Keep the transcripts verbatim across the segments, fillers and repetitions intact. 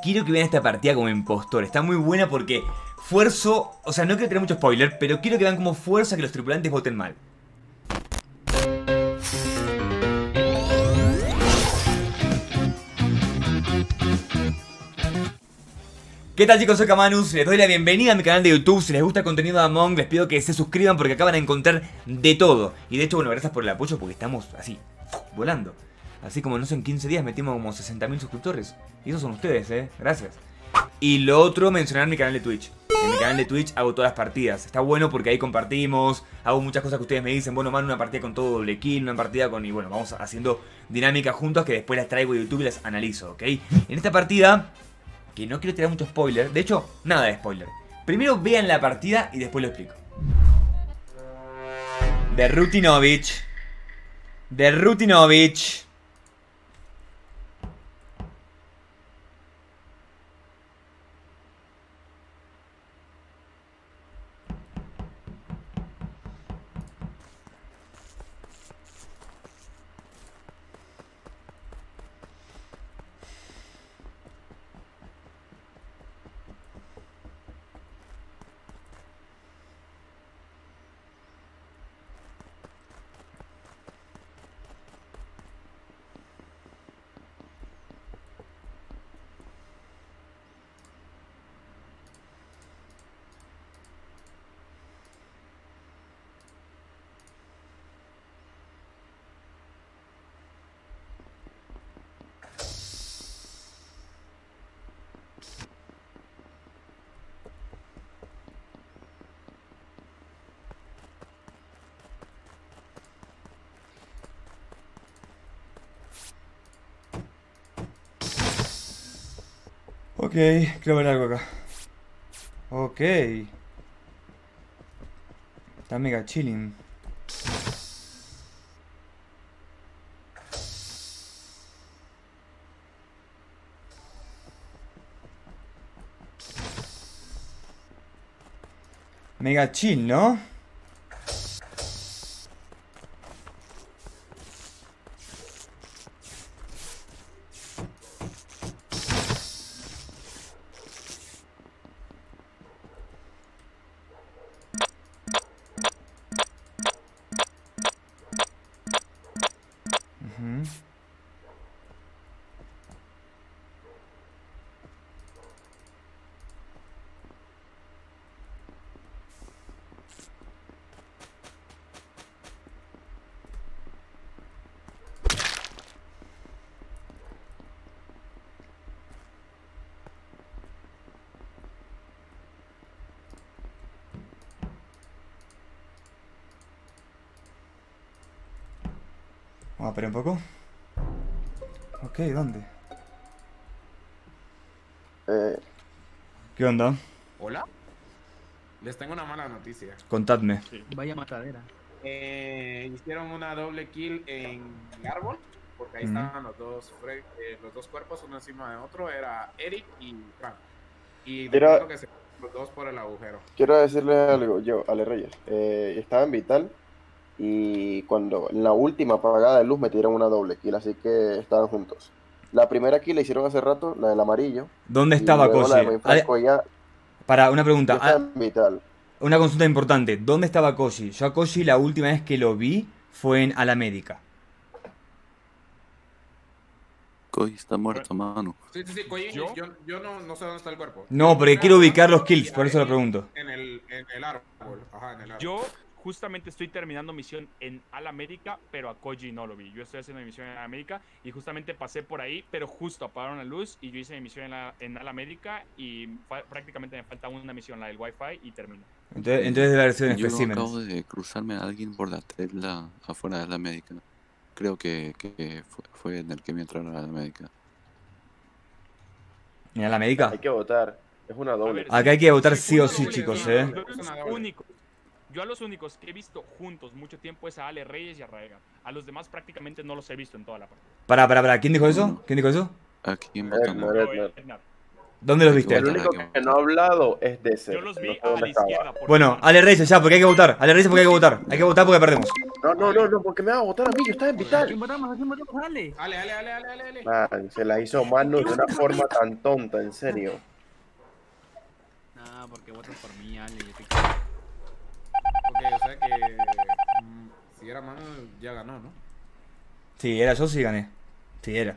quiero que vean esta partida como impostor. Está muy buena porque fuerzo, o sea, no quiero tener mucho spoiler, pero quiero que vean como fuerza que los tripulantes voten mal. ¿Qué tal, chicos? Soy KManuS, les doy la bienvenida a mi canal de YouTube. Si les gusta el contenido de Among, les pido que se suscriban porque acá van a encontrar de todo. Y de hecho, bueno, gracias por el apoyo porque estamos así, volando. Así como, no sé, en quince días metimos como sesenta mil suscriptores. Y esos son ustedes, eh, gracias. Y lo otro, mencionar mi canal de Twitch. En mi canal de Twitch hago todas las partidas. Está bueno porque ahí compartimos, hago muchas cosas que ustedes me dicen. Bueno, man, una partida con todo doble kill, una partida con... Y bueno, vamos haciendo dinámicas juntas que después las traigo a YouTube y las analizo, ¿ok? En esta partida... que no quiero tirar mucho spoiler, de hecho, nada de spoiler. Primero vean la partida y después lo explico. De Rutinovich. De Rutinovich. Ok, quiero ver algo acá. Ok. Está mega chilling. Mega chill, ¿no? Vamos a parar un poco. Ok, ¿dónde? Eh. ¿Qué onda? ¿Hola? Les tengo una mala noticia. Contadme. Sí. Vaya matadera. Eh, hicieron una doble kill en el árbol, porque ahí mm. estaban los dos, eh, los dos cuerpos uno encima de otro, era Eric y Frank. Y creo que se los dos por el agujero. Quiero decirle algo, yo, Ale Reyes. Eh, estaba en Vital. Y cuando en la última apagada de luz metieron una doble kill, así que estaban juntos. La primera kill la hicieron hace rato, la del amarillo. ¿Dónde estaba Koshi? Ya... Para, una pregunta. Ah, vital. Una consulta importante. ¿Dónde estaba Koshi? Yo a Koshi la última vez que lo vi fue en A la Médica. Koshi está muerto, mano. Sí, sí, sí, Koshi, yo, yo, yo no, no sé dónde está el cuerpo. No, porque quiero ubicar los kills, por eso lo pregunto. En el, en el árbol. Ajá, en el árbol. Yo... Justamente estoy terminando misión en Al América, pero a Koji no lo vi. Yo estoy haciendo mi misión en Al América y justamente pasé por ahí, pero justo apagaron la luz y yo hice mi misión en, la, en Al América y prácticamente me falta una misión, la del Wi-Fi, y termino. Entonces, entonces la versión yo especímenes. Acabo de cruzarme a alguien por la tela afuera de Al América. Creo que, que fue, fue en el que me entraron a Al América. ¿En Al América? Hay que votar. Es una doble. Ver, acá hay que votar sí o sí, chicos, eh. Único. Yo a los únicos que he visto juntos mucho tiempo es a Ale Reyes y a Raega. A los demás prácticamente no los he visto en toda la partida. Pará, pará, pará. ¿Quién dijo eso? ¿Quién dijo eso? Aquí en Batman. ¿Dónde los viste? El único que no ha hablado es de ese. Yo los vi a la izquierda. Bueno, Ale Reyes ya, porque hay que votar. Ale Reyes porque hay que votar. Hay que votar porque perdemos. No, no, no, no, porque me vas a votar a mí, yo estaba en vital. ¿A quién matamos? ¿A quién matamos? Ale, Ale, Ale, Ale, Ale, Ale. Man, se la hizo Manu de una forma tan tonta, en serio. Nah, porque votas por mí, Ale. Yo te quiero. Ok, o sea que... Si era Manu, ya ganó, ¿no? Si era yo, sí gané. Si era.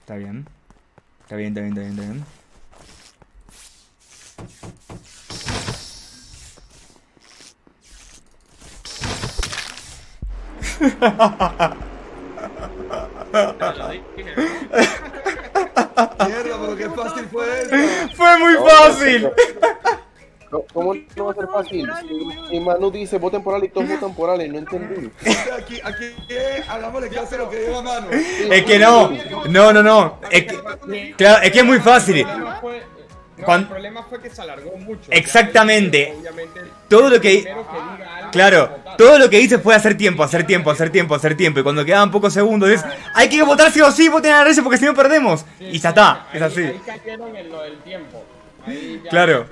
Está bien. Está bien, está bien, está bien, está bien. Mierda, pero qué fácil fue eso. Fue muy fácil. ¿Cómo no va a ser fácil? Y Manu dice, voten por Ale y todos votan por Ale, no entendí. Aquí, aquí, hagámosle que hace lo que diga Manu. Es que no, no, no, no. Es que, claro, es que es muy fácil. Cuando... El problema fue que se alargó mucho. Exactamente. Todo lo que... Claro, todo lo que hice fue hacer tiempo, hacer tiempo, hacer tiempo, hacer tiempo. Y cuando quedaban pocos segundos es... Hay que votar sí o sí, voten a la red porque si no perdemos. Y ya está, es así. Ahí cayeron en lo del tiempo. Claro.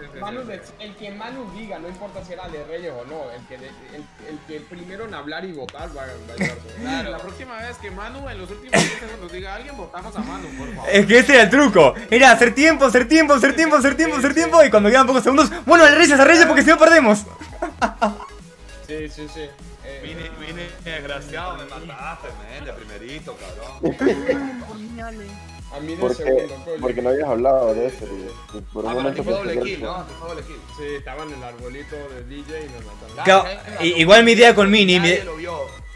El que Manu diga, no importa si era Ale Reyes o no, el que, el, el que primero en hablar y votar va a ganar. Claro, la próxima vez que Manu en los últimos diez segundos diga a alguien, votamos a Manu, por favor. Es que ese era el truco. Era hacer tiempo, hacer tiempo, hacer tiempo, hacer tiempo, hacer tiempo. Y cuando quedan pocos segundos, bueno, Ale Reyes, a Reyes porque si no perdemos. Sí, sí, sí. Eh, vine, vine desgraciado, me mataste, men, de primerito, cabrón. A mí de segundo, porque no habías hablado de eso, tío. Por un ah, momento fue doble kill, ¿no? Fue doble kill. Sí, estaban en el arbolito del D J y nos mataron. Claro, claro, igual mi idea con Mini. Mi...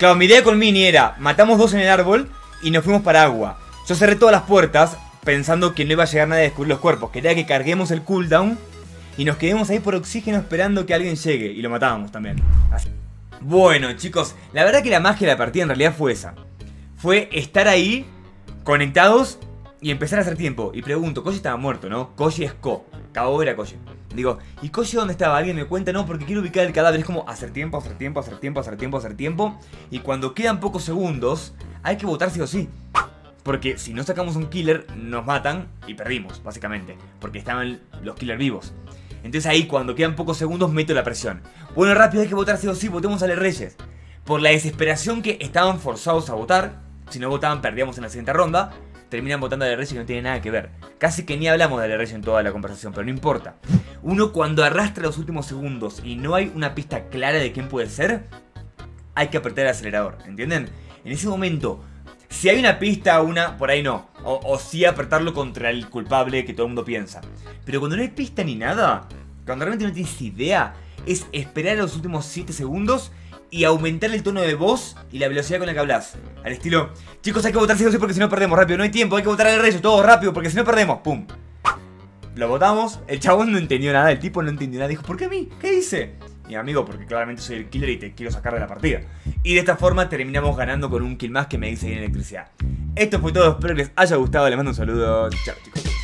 Claro, mi idea con Mini era: matamos dos en el árbol y nos fuimos para agua. Yo cerré todas las puertas pensando que no iba a llegar nadie a descubrir los cuerpos. Quería que carguemos el cooldown y nos quedemos ahí por oxígeno esperando que alguien llegue. Y lo matábamos también. Así. Bueno, chicos, la verdad que la magia de la partida en realidad fue esa: fue estar ahí, conectados. Y empezar a hacer tiempo. Y pregunto, Koshi estaba muerto, ¿no? Koshi es Ko. K O era Koshi. Digo, ¿y Koshi dónde estaba? Alguien me cuenta, no, porque quiero ubicar el cadáver. Es como hacer tiempo, hacer tiempo, hacer tiempo, hacer tiempo, hacer tiempo. Y cuando quedan pocos segundos, hay que votar sí o sí. Porque si no sacamos un killer, nos matan y perdimos, básicamente. Porque estaban los killers vivos. Entonces ahí, cuando quedan pocos segundos, meto la presión. Bueno, rápido, hay que votar sí o sí, votemos a Ale Reyes. Por la desesperación que estaban forzados a votar. Si no votaban, perdíamos en la siguiente ronda. Terminan votando a Ale Reyes que no tiene nada que ver. Casi que ni hablamos de Ale Reyes en toda la conversación, pero no importa. Uno cuando arrastra los últimos segundos y no hay una pista clara de quién puede ser, hay que apretar el acelerador, ¿entienden? En ese momento, si hay una pista, una, por ahí no. O, o sí apretarlo contra el culpable que todo el mundo piensa. Pero cuando no hay pista ni nada, cuando realmente no tienes idea, es esperar los últimos siete segundos... Y aumentar el tono de voz y la velocidad con la que hablas. Al estilo, chicos, hay que votar sí o sí porque si no perdemos, rápido, no hay tiempo, hay que votar a Ale Reyes, todo rápido, porque si no perdemos, pum. Lo votamos, el chabón no entendió nada, el tipo no entendió nada, dijo, ¿por qué a mí? ¿Qué hice? Mi amigo, porque claramente soy el killer y te quiero sacar de la partida. Y de esta forma terminamos ganando con un kill más que me hice en electricidad. Esto fue todo, espero que les haya gustado, les mando un saludo, chao chicos.